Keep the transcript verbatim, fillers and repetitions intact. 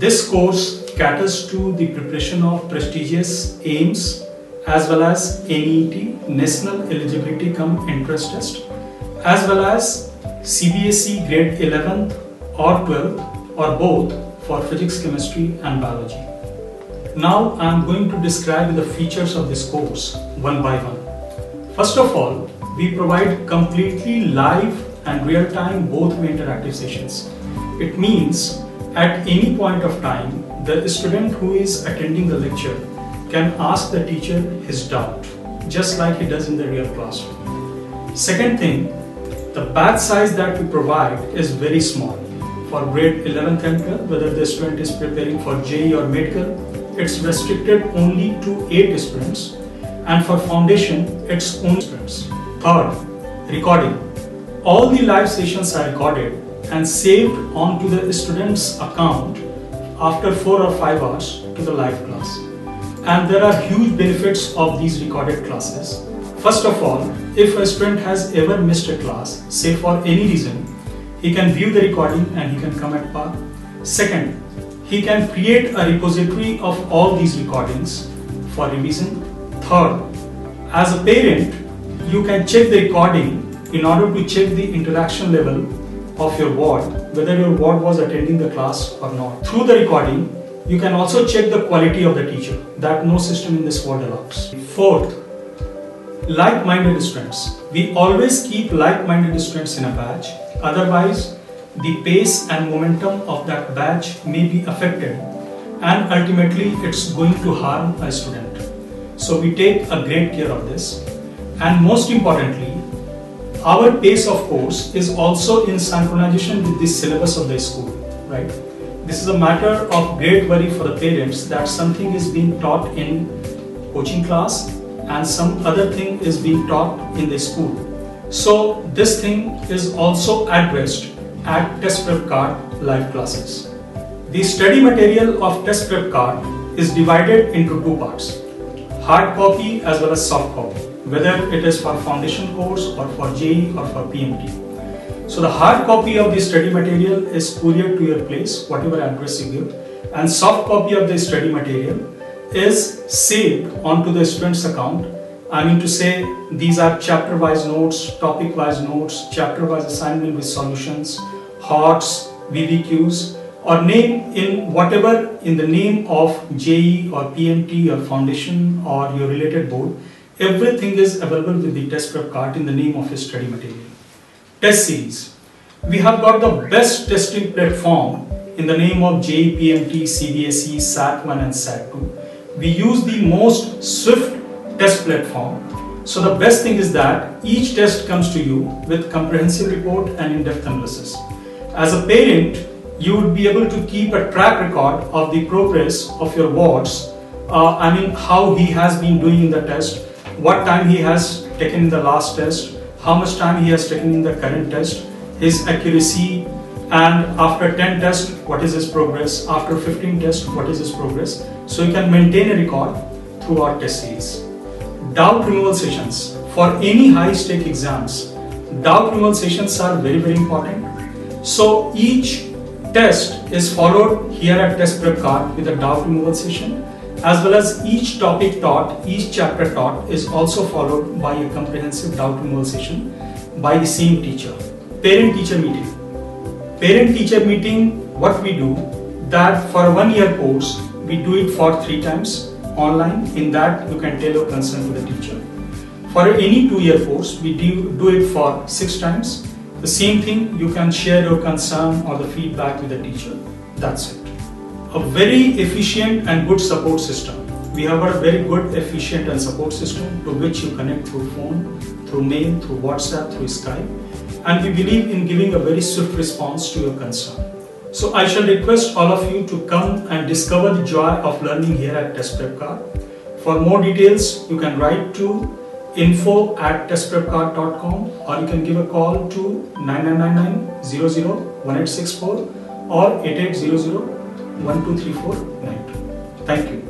This course caters to the preparation of prestigious AIIMS as well as NEET, National Eligibility Cum Entrance Test, as well as C B S E grade eleventh or twelfth or both for physics, chemistry and biology. Now I am going to describe the features of this course one by one. First of all, we provide completely live and real-time both-way interactive sessions. It means at any point of time, the student who is attending the lecture can ask the teacher his doubt, just like he does in the real classroom. Second thing, the batch size that we provide is very small. For grade eleventh and twelfth, whether the student is preparing for J E E or medical, it's restricted only to eight students, and for foundation, it's only students. Third, recording. All the live sessions are recorded and saved onto the student's account after four or five hours to the live class. And there are huge benefits of these recorded classes. First of all, if a student has ever missed a class, say for any reason, he can view the recording and he can come at par. Second, he can create a repository of all these recordings for revision. Third, as a parent, you can check the recording in order to check the interaction level of your ward, whether your ward was attending the class or not. Through the recording, you can also check the quality of the teacher that no system in this ward allows. Fourth, like-minded students. We always keep like-minded students in a batch, otherwise the pace and momentum of that batch may be affected and ultimately it's going to harm a student. So we take a great care of this, and most importantly, our pace of course is also in synchronization with the syllabus of the school, right? This is a matter of great worry for the parents that something is being taught in coaching class and some other thing is being taught in the school. So this thing is also addressed at TestprepKart live classes. The study material of TestprepKart is divided into two parts, hard copy as well as soft copy, whether it is for foundation course or for J E E or for P M T. So the hard copy of the study material is couriered to your place, whatever address you give, and soft copy of the study material is saved onto the student's account. I mean to say, these are chapter-wise notes, topic-wise notes, chapter-wise assignment with solutions, HOTS, V V Qs, or name in whatever in the name of J E E or P M T or foundation or your related board. Everything is available with the TestprepKart in the name of his study material. Test series. We have got the best testing platform in the name of J E E, P M T, C B S E, SAT one and SAT two. We use the most swift test platform. So the best thing is that each test comes to you with comprehensive report and in-depth analysis. As a parent, you would be able to keep a track record of the progress of your wards. Uh, I mean, how he has been doing in the test, what time he has taken in the last test, how much time he has taken in the current test, his accuracy, and after ten tests, what is his progress, after fifteen tests, what is his progress. So you can maintain a record through our test series. Doubt removal sessions. For any high-stake exams, doubt removal sessions are very, very important. So each test is followed here at TestprepKart with a doubt removal session, as well as each topic taught, each chapter taught is also followed by a comprehensive doubt removal session by the same teacher. Parent-teacher meeting. Parent-teacher meeting, what we do, that for a one-year course, we do it for three times online. In that, you can tell your concern to the teacher. For any two-year course, we do, do it for six times. The same thing, you can share your concern or the feedback with the teacher. That's it. A very efficient and good support system. We have a very good, efficient and support system to which you connect through phone, through mail, through WhatsApp, through Skype. And we believe in giving a very swift response to your concern. So I shall request all of you to come and discover the joy of learning here at TestprepKart. For more details, you can write to info at testprepkart dot com, or you can give a call to nine nine nine nine, zero zero, one eight six four or eight eight zero zero, one two three four nine two. Thank you.